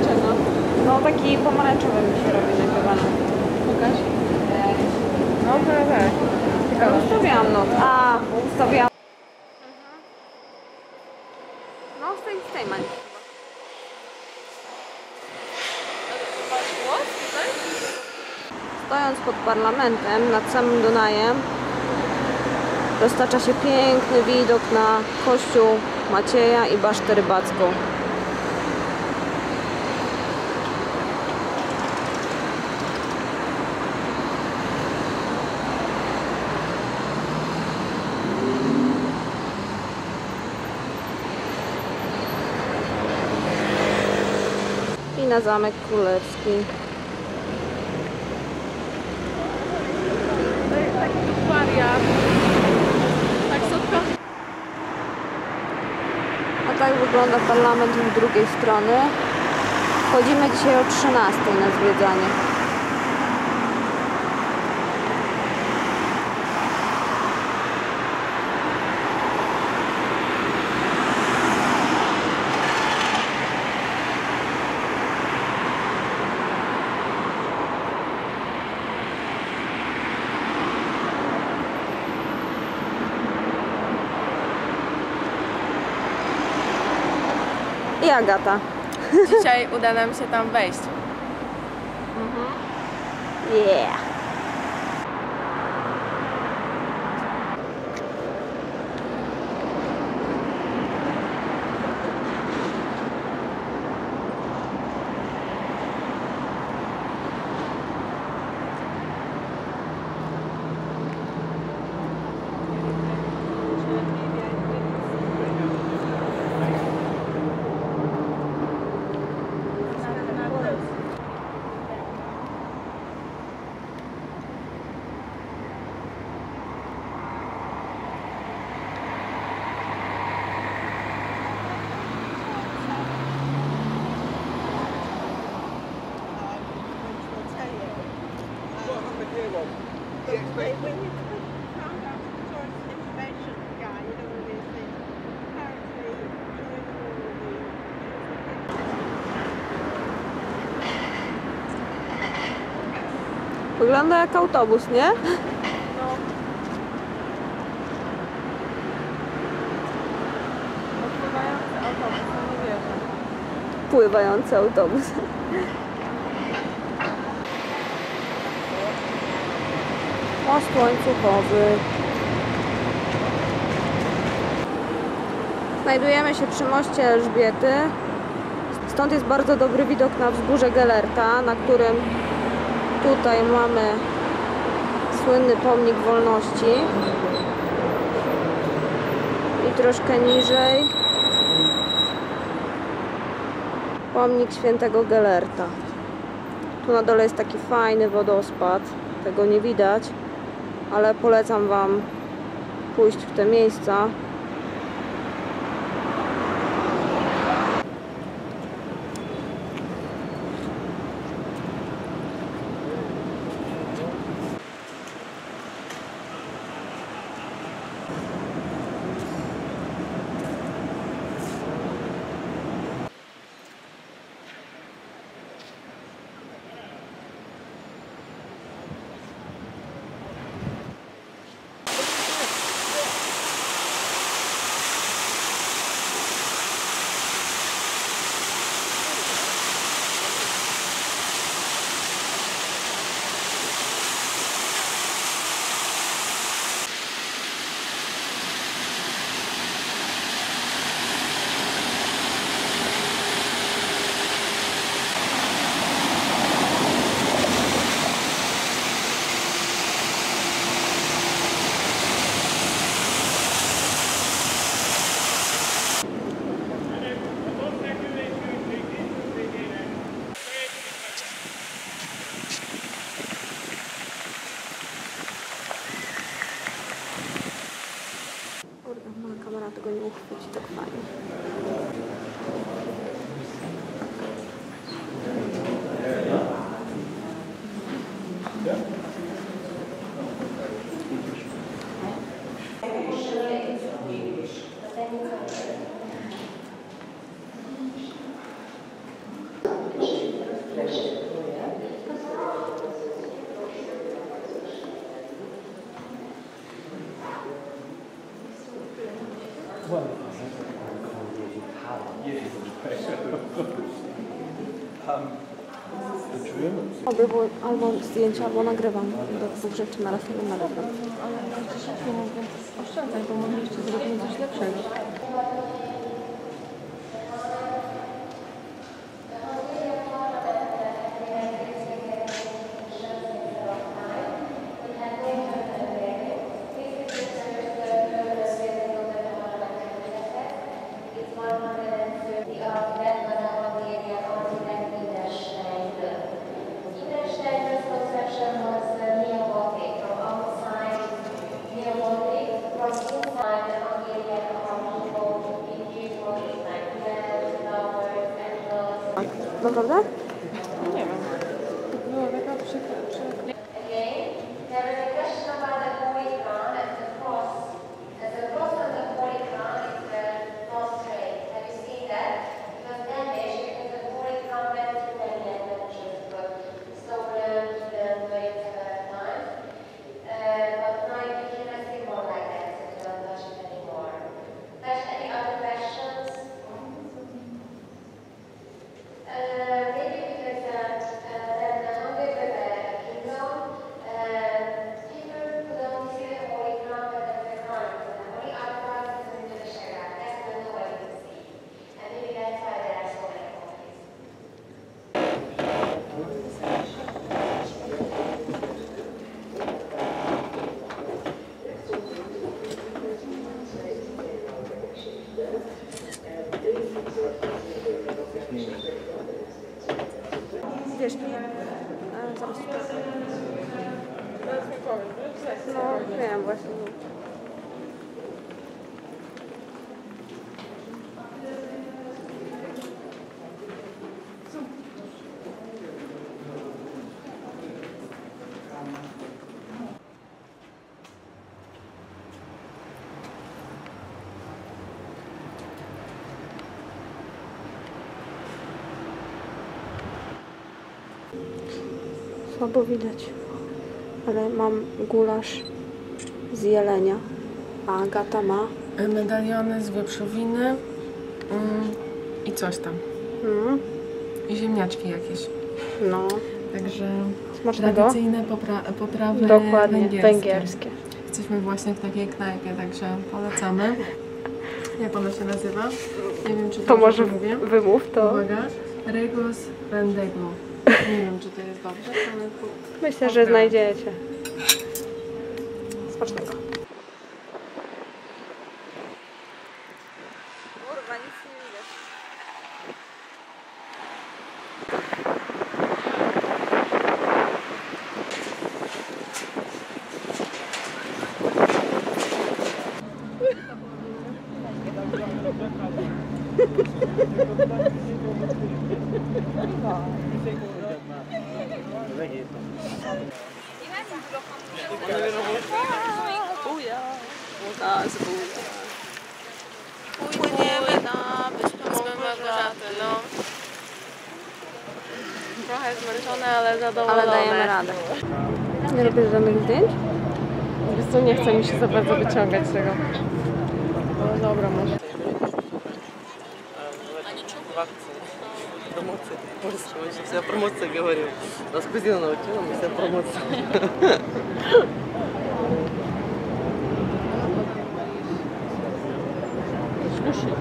czego? No taki pomarańczowy mi się robi nagrywany. Pokaż? No tak. Ja ustawiałam not. A, ustawiałam. No z tej mańki. Stojąc pod Parlamentem, nad samym Dunajem, roztacza się piękny widok na kościół Macieja i basztę rybacką. I na Zamek Królewski. Tak wygląda parlament z drugiej strony. Wchodzimy dzisiaj o 13 na zwiedzanie. I Agata. Dzisiaj uda nam się tam wejść. Yeah. When you found out the source information guy, you know what they say, apparently during the... Wygląda jak autobus, nie? No. Pływający autobus, no nie wierzę. Pływający autobus. Most łańcuchowy. Znajdujemy się przy moście Elżbiety. Stąd jest bardzo dobry widok na wzgórze Gelerta, na którym tutaj mamy słynny pomnik wolności. I troszkę niżej pomnik świętego Gelerta. Tu na dole jest taki fajny wodospad. Tego nie widać, ale polecam wam pójść w te miejsca. Oby było albo zdjęcia, albo nagrywam. Do dwóch rzeczy na raz nie będę robić. Ale na 10 minut oszczędzaj, bo mogliście zrobić coś lepszego. Naprawdę? Nie wiem. Była taka przykra. Wiesz, zaraz mi powiedz. No, wiem właśnie. Słabo widać, ale mam gulasz z jelenia, a Agata ma medaliony z wieprzowiny i coś tam. I ziemniaczki jakieś. No. Także smacznego? Tradycyjne potrawy. Dokładnie, węgierskie. Jesteśmy właśnie w takiej knajpie, także polecamy. Jak ona się nazywa? Nie wiem, czy to może mówię. Wymów to. Uwaga. Regos Vendeglo. Nie wiem, czy to jest dobrze, ale... Myślę, że znajdziecie. Smacznego. Kurwa, nic nie widać. Płyniemy na Wyspę Małgorzaty, no. Trochę zmęczone, ale zadowolone. Ale dajemy radę. Nie robisz żadnych zdjęć? Wiesz co, nie chce mi się za bardzo wyciągać tego. No dobra, może. Промоция. Может, сегодня вся промоция говорю. Распустила на утюном, вся промоция. Слушай.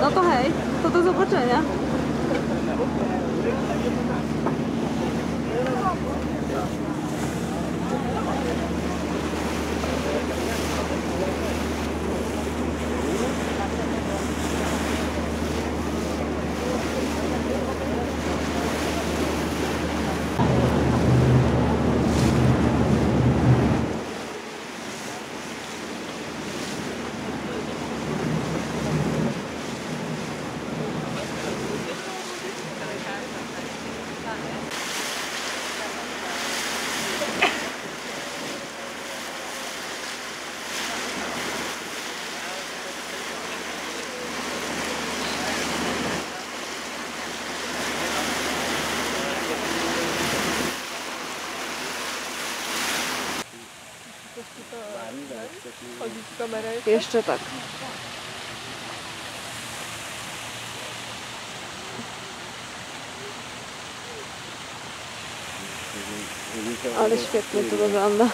No to hej, to do zobaczenia. Chodzi ci kamera jeszcze? Jeszcze tak. Ale świetnie to wygląda.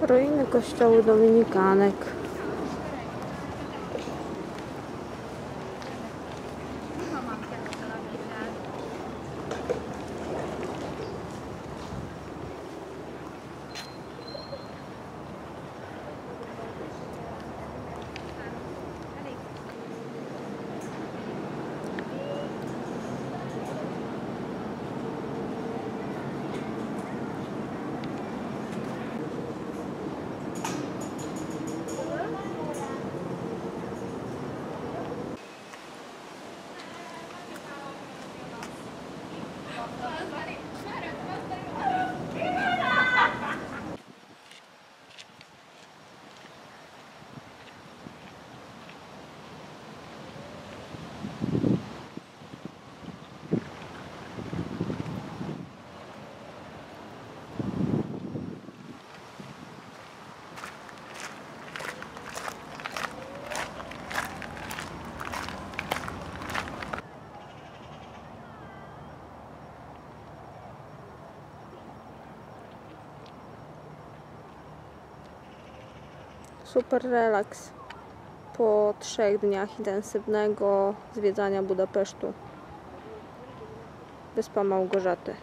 Ruiny kościołu Dominikanek. Super relaks po 3 dniach intensywnego zwiedzania Budapesztu. Wyspa Małgorzaty.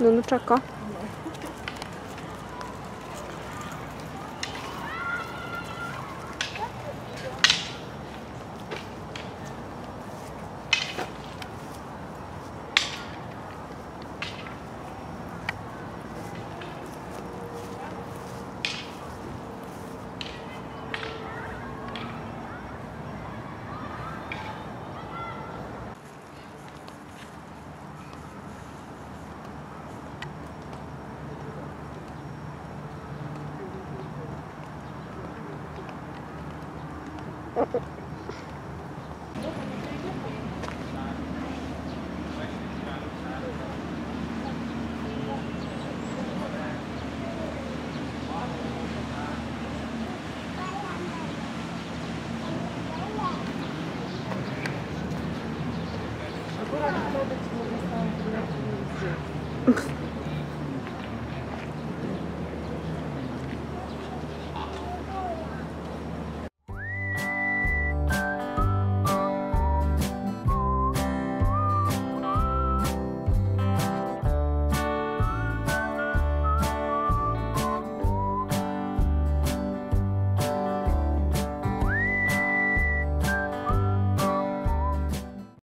Do nuczaka?